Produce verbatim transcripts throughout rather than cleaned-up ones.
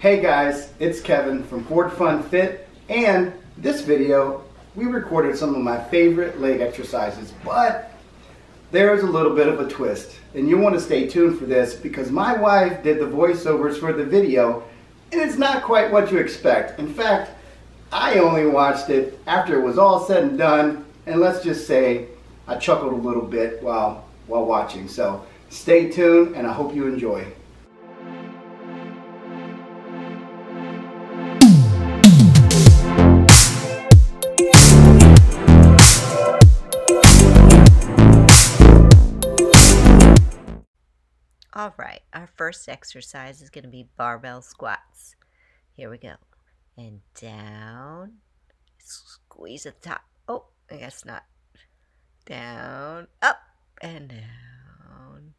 Hey guys, it's Kevin from Ford Fun Fit, and this video we recorded some of my favorite leg exercises, but there is a little bit of a twist, and you want to stay tuned for this because my wife did the voiceovers for the video, and it's not quite what you expect. In fact, I only watched it after it was all said and done, and let's just say I chuckled a little bit while while watching. So stay tuned, and I hope you enjoy. All right, our first exercise is going to be barbell squats. Here we go. And down, squeeze at the top. Oh, I guess not. Down, up, and down.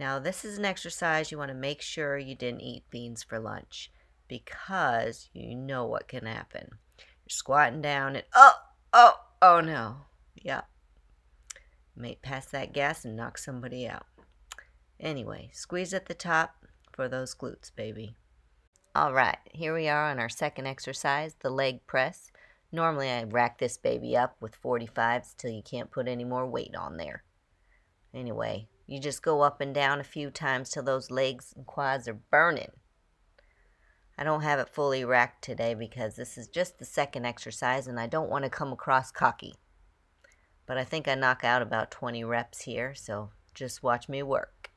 Now, this is an exercise you want to make sure you didn't eat beans for lunch because you know what can happen. You're squatting down and oh, oh, oh no. Yeah. You may pass that gas and knock somebody out. Anyway, squeeze at the top for those glutes, baby. All right, here we are on our second exercise, the leg press. Normally, I rack this baby up with forty-fives till you can't put any more weight on there. Anyway, you just go up and down a few times till those legs and quads are burning. I don't have it fully racked today because this is just the second exercise and I don't want to come across cocky. But I think I knock out about twenty reps here, so just watch me work.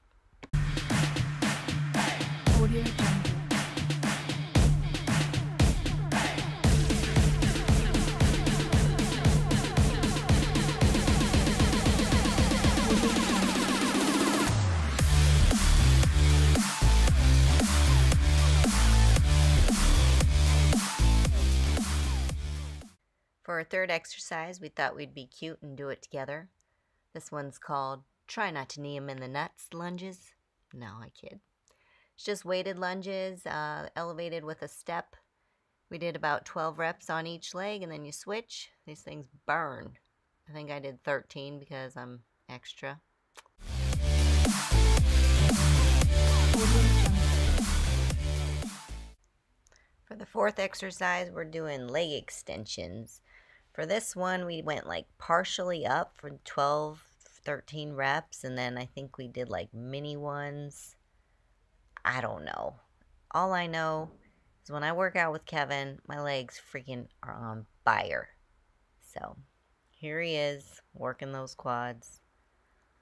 For our third exercise, we thought we'd be cute and do it together. This one's called Try Not to Knee 'em in the Nuts Lunges. No, I kid. It's just weighted lunges, uh, elevated with a step. We did about twelve reps on each leg, and then you switch. These things burn. I think I did thirteen because I'm extra. For the fourth exercise, we're doing leg extensions. For this one, we went like partially up for twelve, thirteen reps, and then I think we did like mini ones. I don't know. All I know is when I work out with Kevin, my legs freaking are on fire. So here he is working those quads.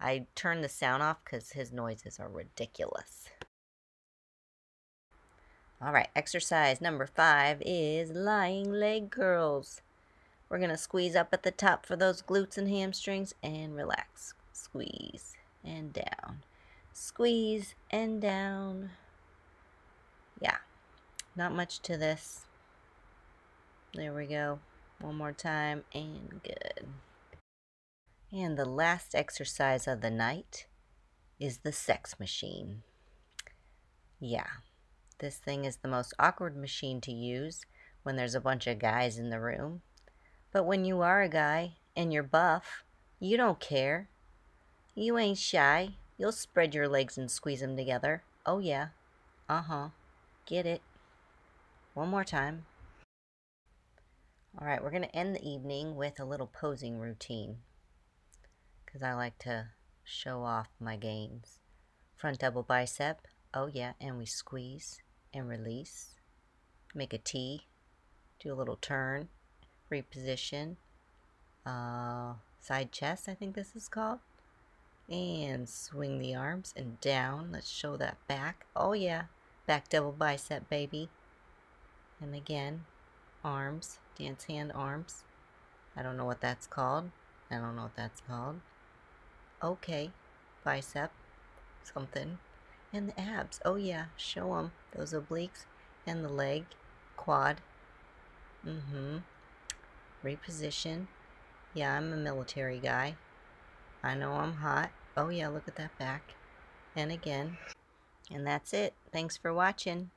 I turned the sound off because his noises are ridiculous. All right, exercise number five is lying leg curls. We're going to squeeze up at the top for those glutes and hamstrings and relax. Squeeze and down. Squeeze and down. Yeah, not much to this. There we go. One more time and good. And the last exercise of the night is the sex machine. Yeah, this thing is the most awkward machine to use when there's a bunch of guys in the room. But when you are a guy and you're buff, you don't care. You ain't shy. You'll spread your legs and squeeze them together. Oh yeah. Uh-huh. Get it. One more time. All right, we're going to end the evening with a little posing routine because I like to show off my gains. Front double bicep. Oh yeah. And we squeeze and release. Make a T. Do a little turn. Reposition, uh, side chest, I think this is called, and swing the arms and down. Let's show that back. Oh yeah, back double bicep, baby. And again, arms, dance hand arms. I don't know what that's called. I don't know what that's called. Okay, bicep, something. And the abs, oh yeah, show them, those obliques, and the leg, quad, mm-hmm. Reposition. Yeah, I'm a military guy. I know I'm hot. Oh yeah, look at that back. And again. And that's it. Thanks for watching.